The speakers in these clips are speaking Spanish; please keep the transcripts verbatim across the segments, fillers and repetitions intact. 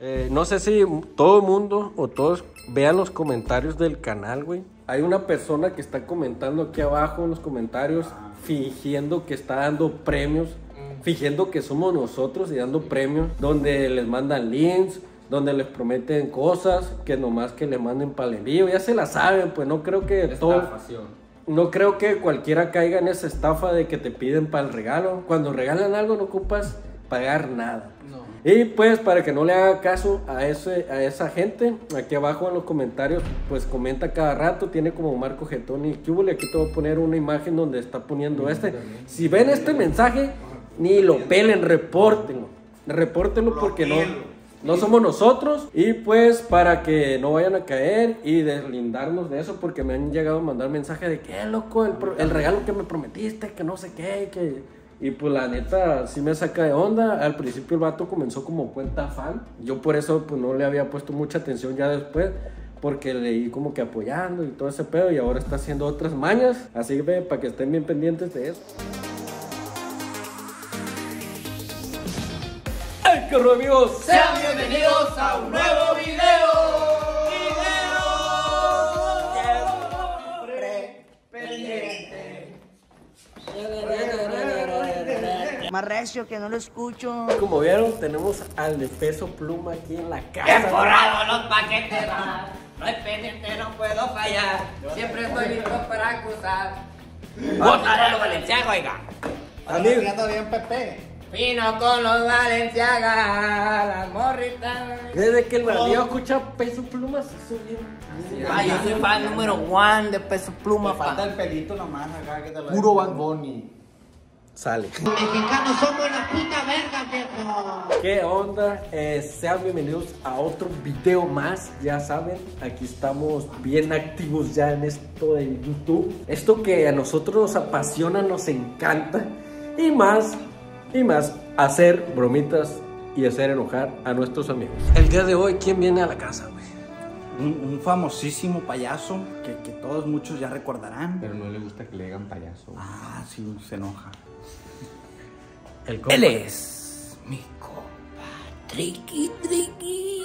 Eh, no sé si todo el mundo o todos vean los comentarios del canal, güey. Hay una persona que está comentando aquí abajo en los comentarios, fingiendo que está dando premios, fingiendo que somos nosotros y dando premios, donde les mandan links, donde les prometen cosas, que nomás que le manden palerío, ya se la saben, pues no creo que todo... No creo que cualquiera caiga en esa estafa de que te piden para el regalo. Cuando regalan algo no ocupas pagar nada. No. Y pues para que no le haga caso a, ese, a esa gente, aquí abajo en los comentarios, pues comenta cada rato, tiene como Marco Getón y Cubole. Aquí te voy a poner una imagen donde está poniendo este. Si ven este mensaje, ni lo pelen, repórtenlo. Repórtenlo porque no, no somos nosotros. Y pues para que no vayan a caer y deslindarnos de eso, porque me han llegado a mandar mensajes de que loco, el, el regalo que me prometiste, que no sé qué, que... Y pues la neta sí me saca de onda. Al principio el vato comenzó como cuenta fan. Yo por eso pues no le había puesto mucha atención ya después, porque leí como que apoyando y todo ese pedo, y ahora está haciendo otras mañas. Así que para que estén bien pendientes de eso. ¡Ay, qué rollo, amigos! Sean bienvenidos a un nuevo video. Más recio que no lo escucho. Como vieron, tenemos al de Peso Pluma aquí en la casa. ¡Qué forrado los paquetes van! No hay pendiente, no puedo fallar. Siempre estoy listo para acusar. ¡Bótale a los Valenciaga, oiga! ¿Estás haciendo bien, Pepe? Vino con los Valenciaga, las morritas. Desde que el bandido escucha Peso Pluma, se subió. Ay, yo soy fan número uno de Peso Pluma. Falta el pelito nomás acá que te lo... Puro Bad Bunny. Sale. Los mexicanos somos la puta verga, viejo. ¿Qué onda? Eh, sean bienvenidos a otro video más. Ya saben, aquí estamos bien activos ya en esto de YouTube. Esto que a nosotros nos apasiona, nos encanta. Y más, y más, hacer bromitas y hacer enojar a nuestros amigos. El día de hoy, ¿quién viene a la casa, güey? Un, un famosísimo payaso que, que todos muchos ya recordarán. Pero no le gusta que le digan payaso. Ah, sí, se enoja. El compa. Él es mi compa Triqui, Triqui.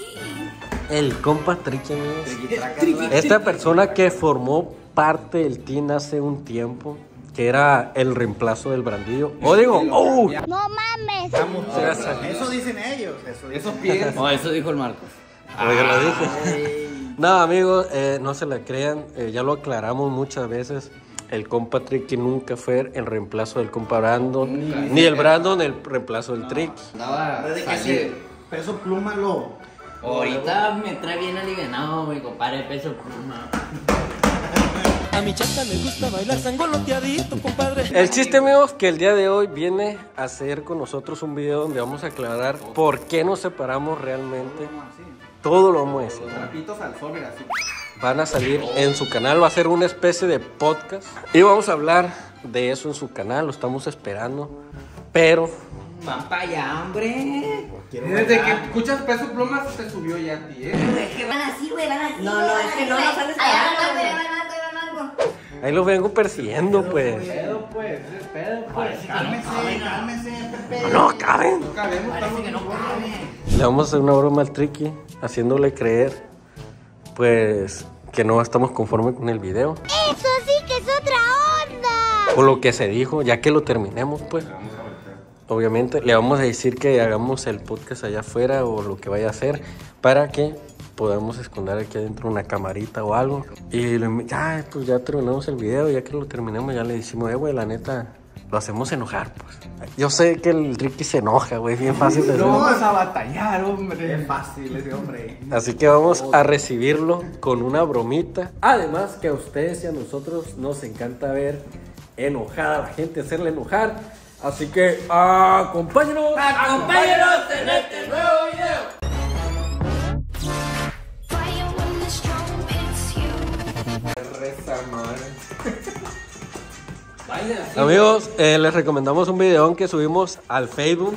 El compa Triqui, ¿no? Esta persona que formó parte del team hace un tiempo, que era el reemplazo del Brandillo. O digo, ¡oh! ¡No mames! Eso dicen ellos. Eso, eso piensan. No, eso dijo el Marcos. Oiga, lo dije. No, amigos, eh, no se la crean, eh, ya lo aclaramos muchas veces. El compa Triqui nunca fue el reemplazo del compa Brandon, nunca. Ni el Brandon el reemplazo del no, Triqui. Nada, desde que sí, Peso Pluma lo... Ahorita me trae bien alivianado, mi compadre Peso Pluma. A mi chata le gusta bailar sangoloteadito, compadre. El chiste, amigos, que el día de hoy viene a hacer con nosotros un video donde vamos a aclarar por qué nos separamos realmente. Todo lo vamos a decir. Trapitos al sol, mira, así. Van a salir en su canal, va a ser una especie de podcast. Y vamos a hablar de eso en su canal, lo estamos esperando. Pero... ¡Papá, ya, hombre! Desde que escuchas Peso Pluma se subió ya a ti, ¿eh? Es que van así, güey, van así. No, no, es que no nos sales algo. Ahí los vengo persiguiendo, pues. Es pedo, pues, es pedo, pues. Cálmese, cálmese, Pepe. No, no, caben. No cabemos, parece que no caben. Le vamos a hacer una broma al Triqui, haciéndole creer, pues, que no estamos conformes con el video. ¡Eso sí que es otra onda! O lo que se dijo, ya que lo terminemos, pues. Obviamente, le vamos a decir que hagamos el podcast allá afuera o lo que vaya a hacer, para que podamos esconder aquí adentro una camarita o algo. Y le, ya, pues ya terminamos el video, ya que lo terminamos, ya le decimos, eh, güey, la neta... Lo hacemos enojar, pues. Yo sé que el Triqui se enoja, güey. Es bien fácil. No, vamos a batallar, hombre. Es fácil, ese hombre. Así que vamos a recibirlo con una bromita. Además que a ustedes y a nosotros nos encanta ver enojada a la gente, hacerle enojar. Así que acompáñenos. Acompáñenos en este nuevo video. Amigos, eh, les recomendamos un video que subimos al Facebook,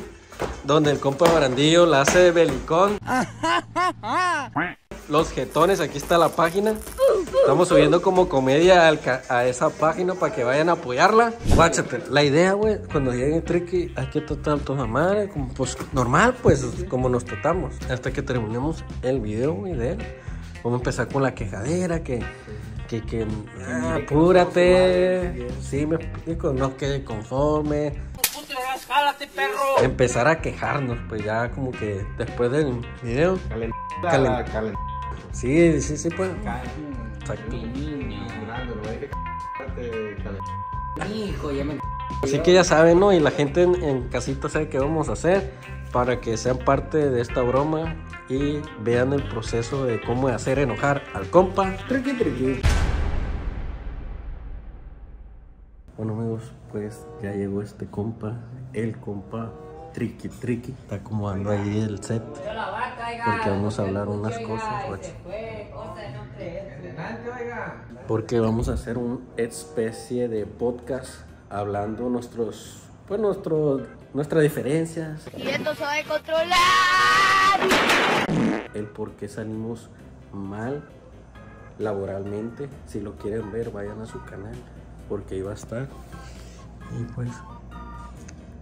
donde el compa Brandillo la hace de belicón. Los Getones, aquí está la página. Estamos subiendo como comedia al a esa página para que vayan a apoyarla. Guáchate, la idea, güey, cuando lleguen Triqui, hay que tratar a toda madre, como pues normal, pues, como nos tratamos. Hasta que terminemos el video, güey, de él. Vamos a empezar con la quejadera, que... Que, que ah, apúrate, sí, me explico, no quede conforme. ¡Jálate, perro! Empezar a quejarnos, pues ya como que después del video. Calent. Calent. Calent. Sí, sí, sí, pues. Exacto. Hijo, ya me. Así que ya saben, ¿no? Y la gente en, en casita sabe qué vamos a hacer para que sean parte de esta broma y vean el proceso de cómo hacer enojar al compa Triqui Triqui. Bueno, amigos, pues ya llegó este compa, el compa Triqui Triqui. Está acomodando ahí el set porque vamos a hablar unas cosas, porque vamos a hacer una especie de podcast hablando nuestros, pues nuestros, nuestras diferencias. Y esto se va a controlar. El por qué salimos mal laboralmente. Si lo quieren ver, vayan a su canal, porque ahí va a estar. Y pues,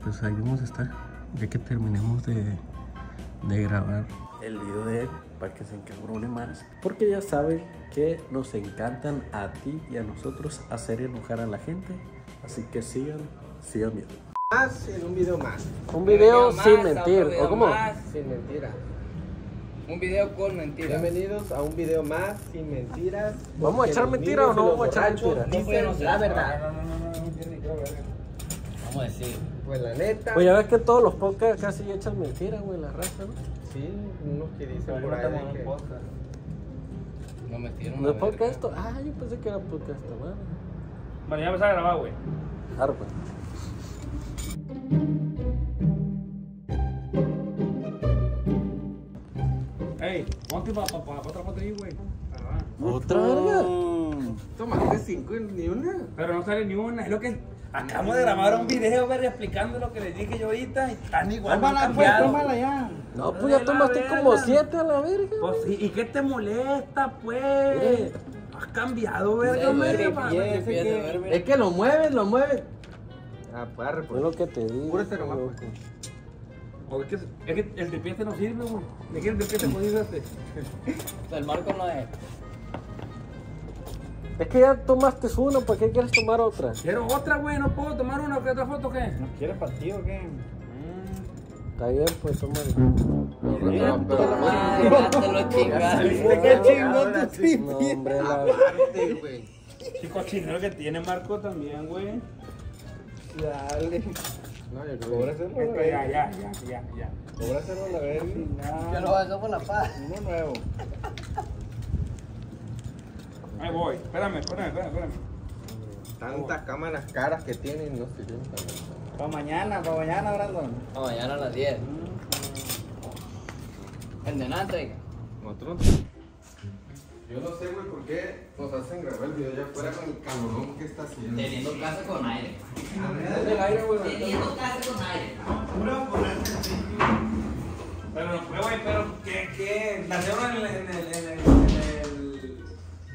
pues ahí vamos a estar, ya que terminemos de, de grabar el video de él, para que se encabrone más. Porque ya saben que nos encantan a ti y a nosotros hacer enojar a la gente. Así que sigan, sigan viendo. Más en un video más. Un video, un video sin más, mentir. Video ¿O cómo? Más sin mentira. Un video con mentiras. Bienvenidos a un video más sin mentiras. ¿Vamos a echar mentiras o no vamos a echar mentiras? Dicen no la verdad. No, no, no, no, no, no, vamos a decir. Pues la neta. Pues ya ves que todos los podcasts casi echan mentiras, güey, la raza, ¿no? Sí, unos que dicen por ahí de que... No metieron. ¿No es podcast esto? Ah, yo pensé que era podcast, madre. Bueno, ya empezó a grabar, güey. Claro, pues. Ey, ponte para pa, pa, pa, otra batería, güey. Ah, ¿otra? Oh. Tomaste cinco y ni una. Pero no sale ni una. Es lo que acabamos de grabar un video, ver, explicando lo que les dije yo ahorita. Y están igual. Tómala, pues, tómala ya. No, pues ya tomaste como siete a la verga. Pues, ¿y, ¿y qué te molesta, pues? ¿Eh? Has cambiado, verga, verga, es, que, es que lo mueves, lo mueves. Ah, pues arre, pues. Es lo que te digo. Púrate nomás, pues. Es que, es que el de pie este no sirve, güey. Es que el de pie te jodiste este. El Marco no es. Es que ya tomaste una, ¿por qué quieres tomar otra? Quiero otra, güey, no puedo tomar una, ¿qué otra foto, qué? ¿No quieres partido, o qué? Está bien, pues, toma. No, pero la madre, date lo chingaste. ¿Qué chingón te sirve? No, hombre, la parte, güey. Qué cochinero que tiene Marco también, güey. Dale. No, yo creo que... Cóbraselo, la verga. Ya, ya, ya, ya. Cóbraselo, la verga. Ya lo bajó por la paz. Uno nuevo. Ahí voy. Espérame, espérame, espérame. Tantas cámaras caras que tienen, no sirven para nada. Para mañana, para mañana, Brandon. Para mañana a las diez. El de Nantre. Otro. Yo no sé, güey, por qué nos hacen grabar el video allá afuera con el calorón que está haciendo. Teniendo casa con aire. Teniendo aire, güey. Teniendo casa con aire. Puro ponerse así. Pero no fue, güey, pero ¿qué? ¿Qué? Nacieron en el, en el, en el,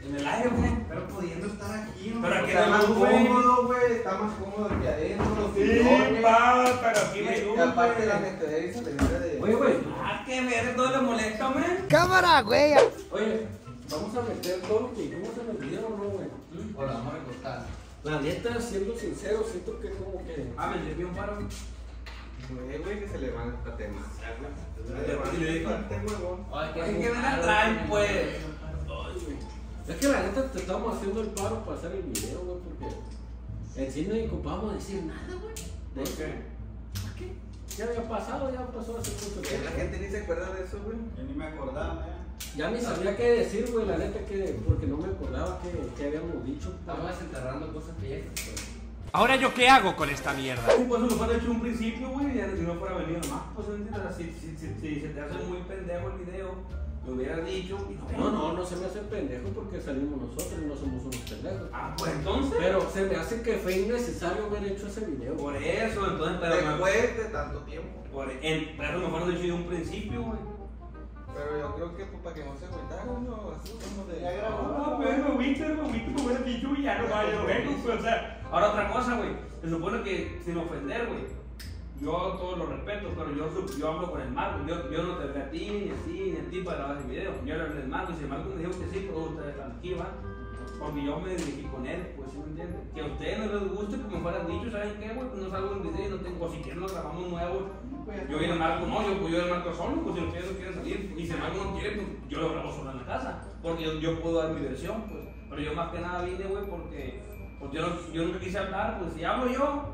en el aire, güey. Pero pudiendo estar aquí, güey. Pero aquí está más cómodo, güey. Está más cómodo que adentro. Sí, pa, pero aquí me ayuda. Y aparte de la metederiza, le mira de... Oye, güey, ah, que ver, todo le molesta, man. Cámara, güey. Oye, vamos a meter todo lo que hicimos en el video, ¿no, güey? O la vamos a recortar. La neta, siendo sincero, siento que como que... Ah, me llevé un paro. Güey, güey, que se levanta tema. Se levanta tema, güey. Es que me la traen, pues. Ay, güey. Es que la neta te estamos haciendo el paro para hacer el video, güey, porque en sí no ocupamos decir nada, güey. ¿Por qué? ¿Por qué? Ya había pasado, ya pasó hace mucho tiempo. La gente ni se acuerda de eso, güey. Yo ni me acordaba, eh. Ya ni sabía qué decir, güey, la neta, que porque no me acordaba que, que habíamos dicho. Estamos desenterrando cosas que ya existían. Ahora, ¿yo qué hago con esta mierda? Sí, pues lo fuera hecho un principio, güey, y no fuera venido más. Pues si, si, si, si se te hace muy pendejo el video, me hubieras dicho. No, no, no se me hace pendejo porque salimos nosotros y no somos unos pendejos. Ah, pues entonces. Pero se me hace que fue innecesario haber hecho ese video. Por eso, entonces, pero. Después de tanto tiempo. Por eso mejor lo he dicho de un principio, güey. Pero yo creo creo que para que no se cuenta uno así como de. No, pues me viste, me viste como el bichu y ya no va a llover, güey. O sea, ahora otra cosa, güey. Se supone que sin ofender, güey. Yo todo lo respeto, pero yo, yo hablo con el Marco. Yo, yo no te hablé a ti, ni así, ni a ti para grabar el video. Yo le hablé al Marco y si el Marco me dijo que sí, pues ustedes están aquí, va. Porque yo me dirigí con él, pues sí me entiendes. Que a ustedes no les guste, como fueran dicho, ¿saben qué, güey? Pues no salgo en video y no tengo, o si quieren lo grabamos nuevo. Yo y el Marco no, yo, pues yo y el Marco solo, pues si ustedes no quieren salir. Y si el Marco no quiere, pues yo lo grabo solo en la casa. Porque yo, yo puedo dar mi versión, pues. Pero yo más que nada vine, güey, porque pues yo, no, yo nunca quise hablar, pues si hablo yo.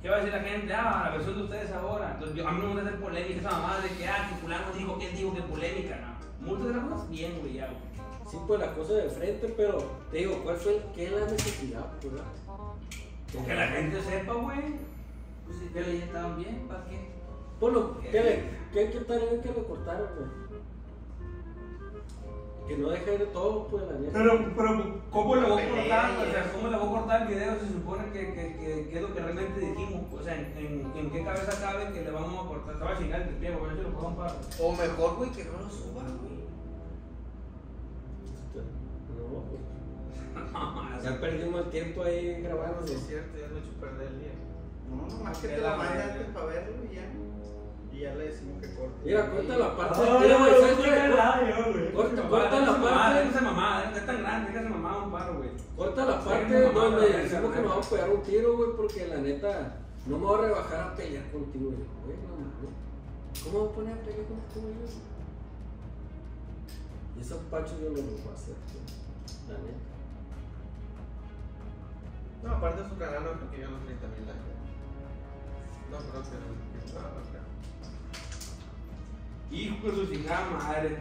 ¿Qué va a decir la gente? Ah, la versión de ustedes ahora. Entonces, yo, a mí no me gusta hacer polémica, esa mamada de que, ah, que fulano dijo que él dijo que polémica, ¿no? Muchas de las cosas bien, güey, ya, güey. Sí, pues la cosa del frente, pero te digo, ¿cuál fue? ¿Qué es la necesidad, güey? Pues que la gente sepa, güey. Pues si te leyes estaban bien, ¿para qué? Pues lo, ¿qué le, qué, qué tarea que lo cortaron, pues? Que no deje de todo, pues, la mierda. Pero, pero, ¿cómo le voy a cortar? O sea, ¿cómo le voy a cortar el video si se supone que, que, que, que es lo que realmente dijimos? O sea, ¿en, en, en qué cabeza cabe que le vamos a cortar? Te va a chingar el pie, porque yo lo puedo amparar. O mejor, güey, que no lo suba, güey. No, ya perdimos el tiempo ahí grabando. Es cierto, ya lo he hecho perder el día. No, más que te la mande antes para verlo y ya. Y ya le decimos que corte. Mira, corta la parte del tío, güey. Corta, corta la parte. Déjase mamá, es tan grande, déjase mamá un paro, güey. Corta la parte donde decimos que nos vamos a pegar un tiro, güey, porque la neta no me voy a rebajar a pelear contigo, güey. ¿Cómo voy a poner a pelear contigo, güey? Y esos pachos yo no los voy a hacer, güey. La neta. No, aparte de su canal no creo que yo no treinta mil likes. No creo que no. Hijo de su chingada madre,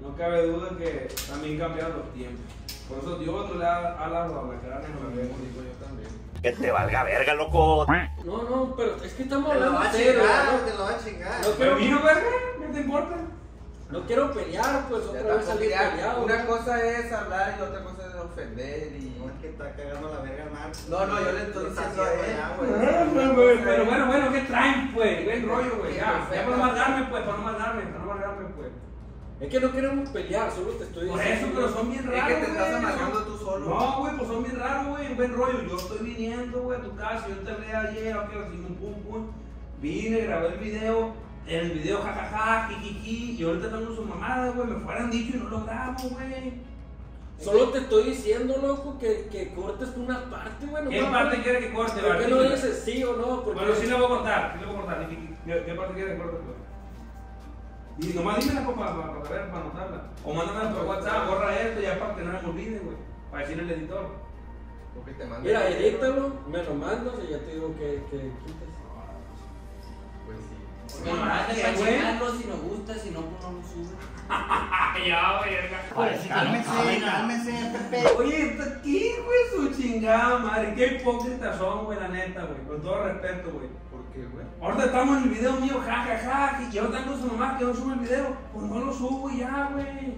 no cabe duda que también cambiaron los tiempos. Por eso Dios no le ha hablado a la cara que nos vemos, digo yo también. Que te valga verga, loco. No, no, pero es que estamos hablando de cero. Te lo va a chingar, te lo va a chingar. Pero mío, verga, ¿qué te importa? No quiero pelear, pues otra vez salir peleado. Una cosa es hablar y otra cosa es ofender y... No, es que está cagando la verga mal. No, no, yo le estoy diciendo a ella, güey. Pero bueno, bueno, ¿qué traen, pues? Buen rollo, güey, ya. Ya para no mandarme, pues, para no mandarme, para no mandarme, pues. Es que no queremos pelear, solo te estoy diciendo. Por eso, pero son bien raros, es que te estás amargando tú solo. No, güey, pues son bien raros, güey, buen rollo. Yo estoy viniendo, güey, a tu casa, yo te hablé ayer, ok, así un pum pum. Vine, grabé el video. En el video jajaja, jijiji, y ahorita están con su mamada, güey, me fueran dicho y no lo grabo, güey. Solo te estoy diciendo, loco, que, que cortes una parte, güey. ¿Qué parte quiere que corte, güey? ¿Por qué no dices sí o no? Bueno, sí le voy a cortar, sí le voy a cortar. ¿Qué parte quiere que corte, güey? Y nomás dímela, compa, para saber, para anotarla. O mándamela por WhatsApp, borra esto y aparte no me olvide, güey, para decirle al editor. Mira, edítalo, me lo mandas y ya te digo que quites. Pues sí. Bueno, nada, para chingarlo, si nos gusta, si no, pues no lo subo. Ya, güey. Cálmese, cálmese, Pepe. Oye, ¿está aquí, güey? Su chingada madre. Qué hipócritas son, güey, la neta, güey. Con todo respeto, güey. ¿Por qué, güey? Ahorita estamos en el video mío, jajaja. Y yo tengo su mamá que no sube el video. Pues no lo subo ya, güey.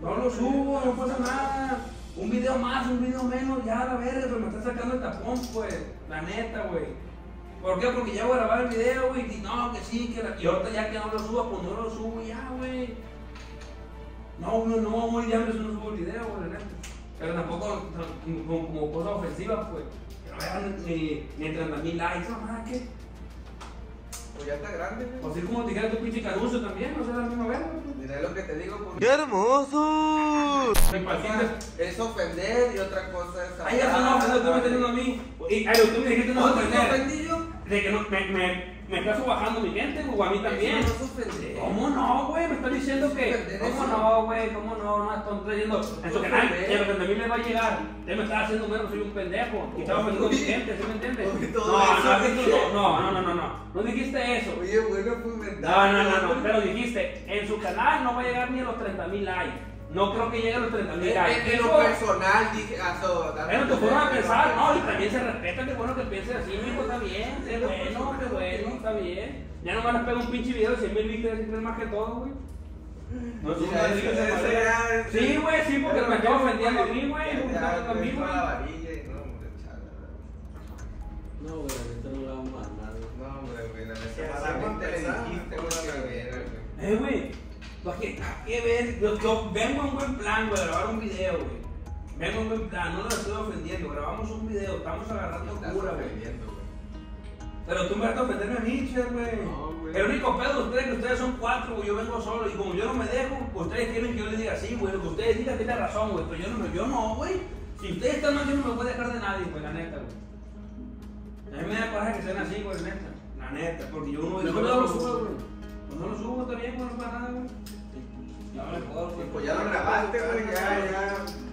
No lo subo, no pasa nada. Un video más, un video menos, ya la verga, pero me está sacando el tapón, pues. La neta, güey. ¿Por qué? Porque ya voy a grabar el video, güey, y no, que sí, que la... Y ahorita ya que no lo suba, pues no lo subo ya, güey. No, no, no, güey, ya no subo el video, güey, la neta. Pero tampoco como, como cosas ofensivas, pues. Que no vean ni, ni treinta mil likes, no, nada, ¿qué? Pues ya está grande, güey. Pues sí, como te dijera tu pinche Caruso también, o sea, la misma vez, güey. Mira lo que te digo, pues. ¡Qué hermoso! Es ofender y otra cosa es... Ay, eso no, eso tú me teniendo a mí. Y, ay, tú me dijiste no ofender. De que no, me, me, me está subajando mi gente, o a mí también. Eso no es ofender. ¿Cómo no, güey? Me están diciendo que... ¿Cómo no, güey? ¿Cómo no? No, están trayendo... En su canal, que a mí me va a llegar. Usted me está haciendo menos, soy un pendejo. Y estaba ofendiendo a mi gente, ¿sí me entiendes? No, no, no, no, no, no. No dijiste eso. Oye, bueno, pues me da... No, no, no, no, pero dijiste, en su canal no va a llegar ni a los treinta mil likes. No creo que llegue a los treinta mil likes. En lo personal, dije, pero te fueron a pensar, no, y también se respeta, que bueno que pienses así, hijo, está bien, qué bueno, qué bueno, está bien. Ya nomás les pego un pinche video de cien mil vistas, es más que todo, güey. No, sí, sí, güey, sí, porque me estaba ofendiendo a mí, güey, me estaba ofendiendo a mí, güey. No, güey, esto no lo vamos a mandar. No, güey, güey, la necesidad. Eh, güey. Bajé, qué ver, yo, yo vengo en buen plan, güey, a grabar un video, güey. Vengo en buen plan, no lo estoy ofendiendo, grabamos un video, estamos agarrando cura, güey. Pero tú me vas a ofenderme a mí, güey. No, güey. El único pedo de ustedes es que ustedes son cuatro, güey, yo vengo solo. Y como yo no me dejo, ustedes quieren que yo les diga así, güey. Lo que ustedes digan tiene razón, güey, pero yo no, yo no, güey. Si ustedes están mal, yo no me voy a dejar de nadie, güey, la neta, güey. A mí me da coraje que sean así, güey, la neta. La neta, porque yo no... Yo no lo subo, güey. No lo subo también, güey, no pasa nada, güey. No me jodas, güey. Pues ya lo grabaste, güey, ya, ya.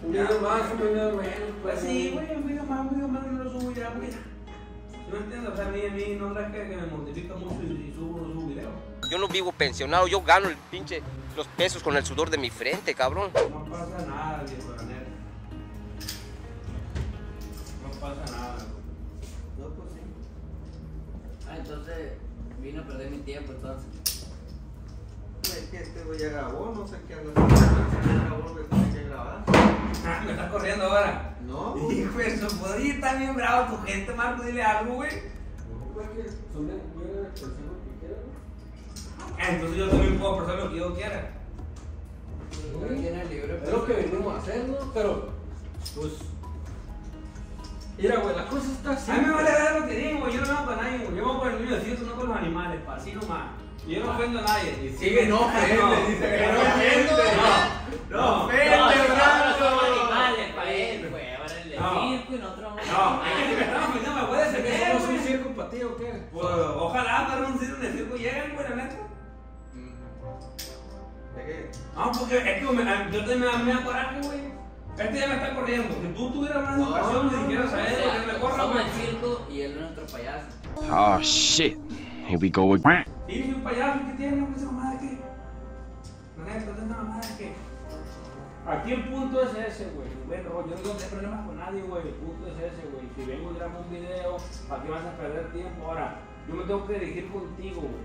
Un video más, un video menos. Pues sí, güey, un video más, un video menos, no lo subo ya, güey. Yo no entiendo, o sea, a mí, a mí no es que me mortifica mucho y subo, no subo video. Yo no vivo pensionado, yo gano el pinche, los pesos con el sudor de mi frente, cabrón. No pasa nada, viejo, la neta. No pasa nada, güey. No, pues sí. Ah, entonces, vine a perder mi tiempo, entonces. Es que este güey ya grabó, no sé qué hago. No sé qué grabó, que tenía que grabar. Ah, me estás corriendo ahora. No. Hijo, eso podría estar bien bravo tu gente, Marco, dile algo, güey. No, güey, que son de personas que quieran. Entonces yo también puedo aportar lo que yo quiera. Es lo que venimos a hacer, ¿no? Pero, pues. Mira, güey, la cosa está así. A mí me vale ver lo que digo, yo no vengo para nadie, güey. Yo vengo por el niño de cierto, no con los animales, para así nomás. Yo no ofendo a nadie. Sigue no ofende, dice que no ofende. No, no ofende, no somos animales para él, güey. Ahora el de circo y nosotros vamos a no, no me puede ser que somos un circo para ti o qué. Ojalá para un circo en el circo lleguen, güey, la neta. ¿De qué? No, porque es que yo también me da coraje, güey. Este ya me está corriendo. Si tú tuvieras más educación, ni siquiera sabes lo que me corra, güey. Somos el circo y él es nuestro payaso. Oh, shit. Here we go again. Y un payaso que tiene, no esa mamada de qué. No es esa mamada de qué. Aquí el punto es ese, güey. Bueno, yo no tengo problemas con nadie, güey. El punto es ese, güey. Si vengo y grabo un video, ¿para qué vas a perder tiempo? Ahora, yo me tengo que dirigir contigo, güey.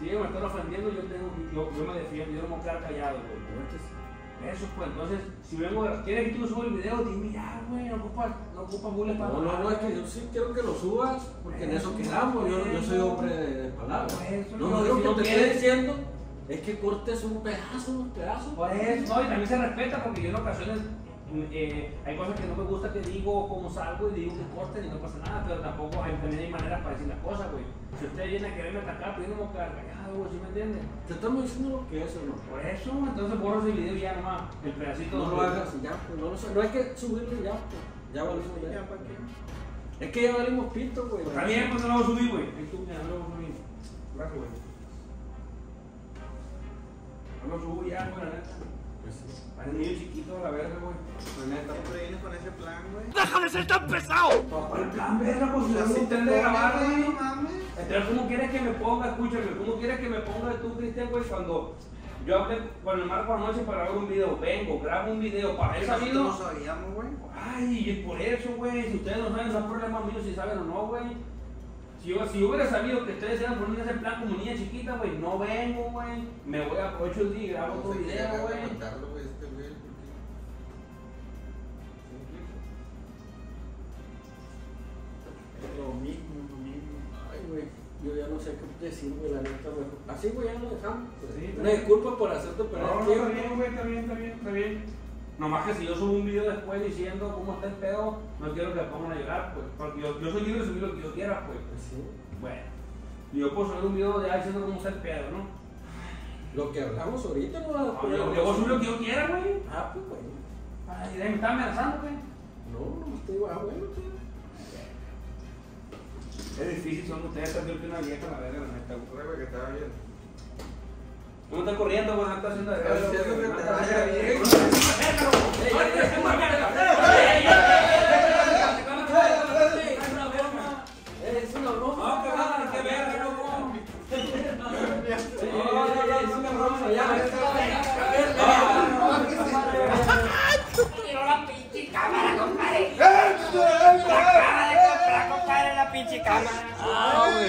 Si ellos me están ofendiendo, yo, tengo, yo, yo me defiendo, yo no me voy a quedar callado, güey. Eso, pues, entonces, si vengo, ¿quieres que tú subas el video? Dime, mira, güey, no ocupas no ocupa bules para no, nada. No, no, es que yo sí quiero que lo subas, porque en eso quedamos. Yo, yo soy hombre de... No, no, lo que te estoy diciendo es que cortes un pedazo, un pedazo. Por eso, no, y también se respeta porque yo en ocasiones eh, hay cosas que no me gusta que digo, como salgo y digo que corten y no pasa nada, pero tampoco hay, también hay maneras para decir las cosas, güey. Si usted viene a quererme atacar, pues yo no me voy a quedar callado, güey, ¿sí me entiendes? Te estamos diciendo lo que es, ¿no? Por eso, entonces borro ese video ya nomás, el pedacito. No lo hagas ya, pues, no lo sé, no hay que subirlo ya, pues, ya volvimos ya. Ya, ¿para qué? Es que ya valimos pito, güey. Está bien, pues no lo voy a subir, güey. Ya no lo voy a subir. Claro, güey. No lo subo ya, güey, la neta. Para el niño chiquito a la verga, güey. La neta, siempre vienes con ese plan, güey. ¡Déjame ser tan pesado! ¿Cuál plan, verga? Pues yo no intento grabar, güey. No mames. Entonces, ¿cómo quieres que me ponga? Escúchame, ¿cómo quieres que me ponga tú, Cristian, güey? Cuando yo hablé con el Marco anoche para grabar un video, vengo, grabo un video. Para eso, amigo. No sabíamos, güey. Ay, es por eso, güey. Si ustedes no saben, son problemas míos, si saben o no, güey. Si yo, si yo hubiera sabido que ustedes eran poner ese plan como niña chiquita, güey, no vengo, güey. Me voy a aprovechar el día y grabo otro video, güey. Lo mismo, lo mismo. Ay, güey, yo ya no sé qué decir, güey, la neta, güey. Así, güey, ya lo dejamos. Sí, una disculpa por hacerte perder el tiempo. No, está bien, güey, está bien, está bien, está bien. Nomás que si yo subo un video después diciendo cómo está el pedo, no quiero que me pongan a llorar, pues. Porque yo, yo soy libre de subir lo que yo quiera, pues. Sí. Bueno, yo puedo subir un video de ahí diciendo cómo está el pedo, ¿no? Lo que hablamos ahorita, ¿no? Ah, yo, yo puedo subir lo que yo quiera, güey. Ah, pues, güey. Ay, ¿me está amenazando, güey? No, no, usted va, bueno, tío. Es difícil, son ustedes, yo que una vieja, la verga, me está ocurriendo que estaba bien. No está corriendo, güey, no está haciendo de verga. No está haciendo de verga. No está haciendo de verga. Es una broma. No, que verga, loco. No, no, no, es una broma. Ya, tiró la pinche cámara, compadre. Acaba de comprar, compadre, la pinche cámara. Ah, no,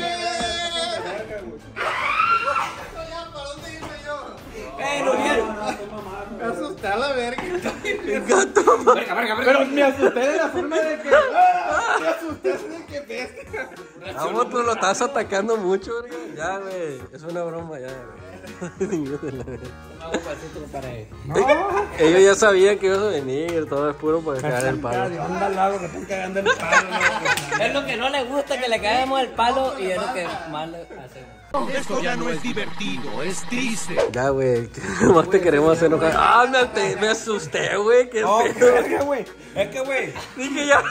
no, no, no, me asusté a la verga. Me gato, verga, verga, verga. Pero me asusté de la forma de que. ¡Ah! Me asusté de que ves. Vamos, tú lo estás atacando mucho, verga. Ya, güey. Es una broma, ya, güey. Ellos ya sabían que ibas a venir, todo es puro para cagar el palo. Anda al lado que están cagando el palo. Es lo que no les gusta, que le caguemos el palo y es lo que más le hacemos. Esto ya no es divertido, es triste. Ya, güey, nomás te queremos hacer enojar. Ah, me asusté, güey. ¿Qué es que, güey? Es que, güey. Dije ya.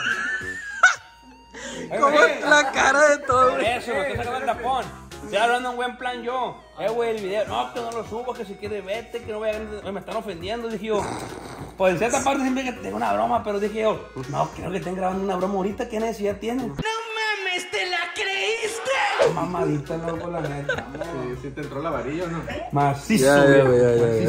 ¿Cómo es la cara de todo? Por eso, que sacaba el tapón. Estoy hablando en buen plan yo. Eh, güey, el video. No, que no lo subo, que si quiere vete, que no voy a... Me están ofendiendo, dije yo. Pues en cierta parte siempre que tengo una broma, pero dije yo, no, creo que estén grabando una broma ahorita, ¿qué necesidad tienen? ¡No mames, te la creíste! Mamadita, loco, la neta. Sí, sí te entró la varilla, ¿no? Macizo, güey.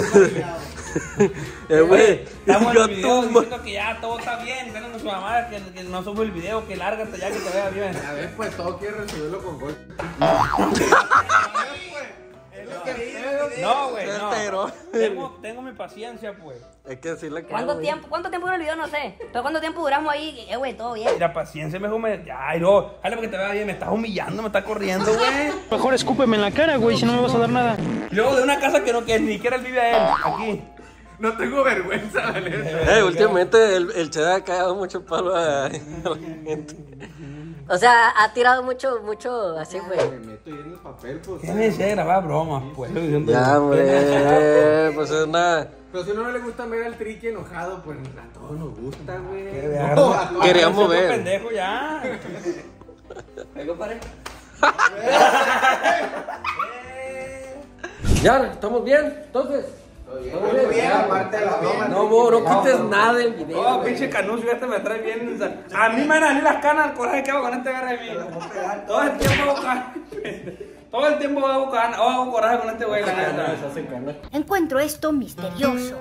Eh, güey, estamos en el video diciendo que ya todo está bien. Déjanos su mamá, que, que no subo el video, que lárgate ya, que te vea bien. A ver, pues todo quiere resolverlo con gol. No, güey, no. Tengo, tengo mi paciencia, pues. Es que así la cara. ¿Cuánto tiempo, ¿Cuánto tiempo dura el video? No sé. Pero ¿cuánto tiempo duramos ahí? Eh, güey, todo bien. La paciencia mejor me... Ay, no. Jale porque te vea bien. Me estás humillando, me estás corriendo, güey. Mejor escúpeme en la cara, güey, no, si no me vas a dar nada. Luego de una casa que no que ni siquiera él vive a él. Aquí. No tengo vergüenza, ¿vale? Eh, eh, últimamente el, el Cheda ha cagado mucho palo a, a la gente. O sea, ha tirado mucho, mucho así, güey. Me meto y en el papel, pues. ¿Qué me decía grabar bromas, pues? Ya, hombre, pues es nada. Pero si a uno no le gusta ver al Triqui enojado, pues a todos nos gusta, güey. No, queríamos ver. Pendejo ya. ¿Me compadre? Ya, ¿estamos bien? Entonces. Bien, no, bien, bien, aparte de la broma, no, vos, no quites no, nada del video. Oh, no, pinche Canus, este me trae bien. O sea, a mí me van a salir las canas al coraje que hago con este agarre de mí. Todo el tiempo hago coraje. Todo el tiempo hago coraje, hago coraje con este güey. Encuentro esto misterioso.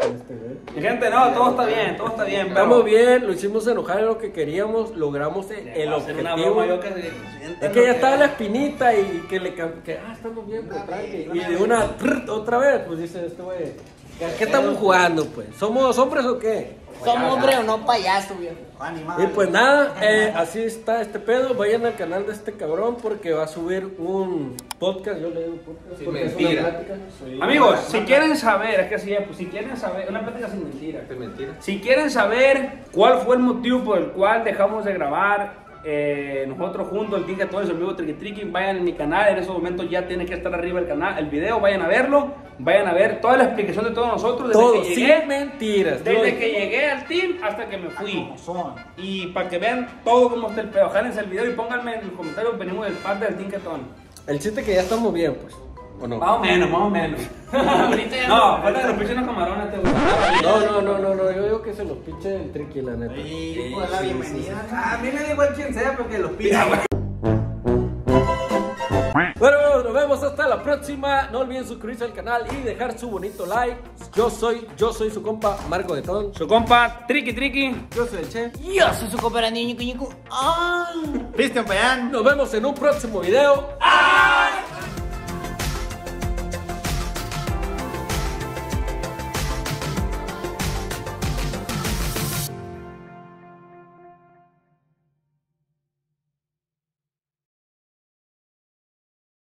Y gente, no, todo está bien, todo está bien. Estamos bien, lo hicimos enojar en lo que queríamos, logramos el, el objetivo. Es que ya estaba la espinita y que le que, ah, estamos bien, pues, tranqui. Y de una, otra vez, pues dice este güey. ¿Qué estamos jugando, pues? ¿Somos hombres o qué? Somos hombres o no payaso, viejo. Y pues nada, eh, así está este pedo. Vayan al canal de este cabrón porque va a subir un podcast. Yo le digo podcast. Sí, mentira. Amigos, si quieren saber, es que así es, pues si quieren saber, una plática sin mentira. Es mentira. Si quieren saber cuál fue el motivo por el cual dejamos de grabar. Eh, nosotros juntos, el Tinketon y su amigo Triqui Triqui, vayan en mi canal, en esos momentos ya tiene que estar arriba el canal, el video, vayan a verlo, vayan a ver toda la explicación de todos nosotros, desde todo, que llegué, sin mentiras, desde todo. Que llegué al team hasta que me fui, y para que vean todo como está el pedo, jálense el video y pónganme en los comentarios, venimos del parte del Tinketon. El chiste que ya estamos bien, pues. ¿O no? Más o menos, más o menos. Ahorita ya no. No, falta que los pinches los camarones te gustan. No, no, no, no, no, yo digo que se los pinche el Triqui, la neta. Sí, pues la bienvenida. A mí me da igual quien sea porque los pinche. Bueno, nos vemos hasta la próxima. No olviden suscribirse al canal y dejar su bonito like. Yo soy, yo soy su compa Marco Getón. Su compa Triqui Triqui. Yo soy el Che. Yo soy su compa Brandon. Cristian Payán. Nos vemos en un próximo video.